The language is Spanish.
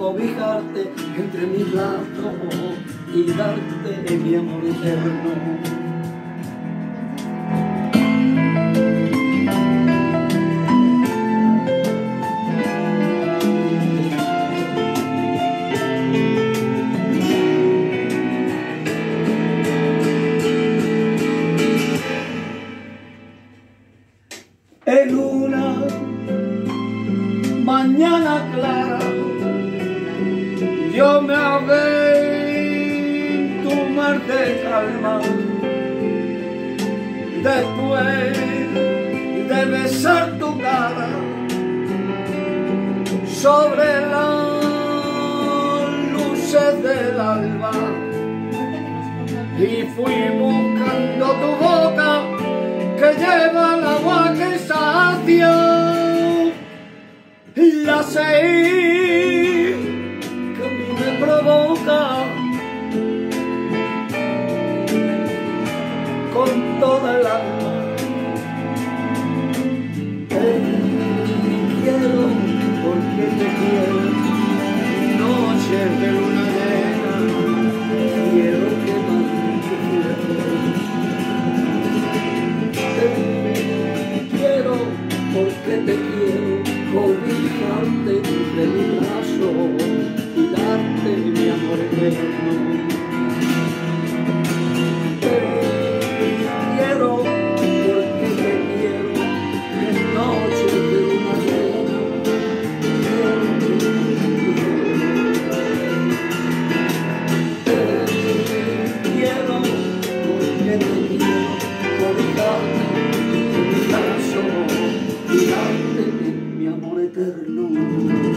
cobijarte entre mis lazos y darte mi amor eterno. En una mañana clara yo me aventuro en tu mar de calma, después de besar tu cara sobre las luces del alba, y fui buscando tu boca que lleva el agua que sacia, y la sed que a mí me provoca, con toda el alma te quiero, porque te quiero. Noches de luna llena quiero que más te quiero. Porque te quiero, cobijarte entre mi brazo y darte mi amor eterno. Porque te quiero, en noches de luna llena, te quiero, porque te quiero, cobijarte entre mi brazo y darte mi amor eterno.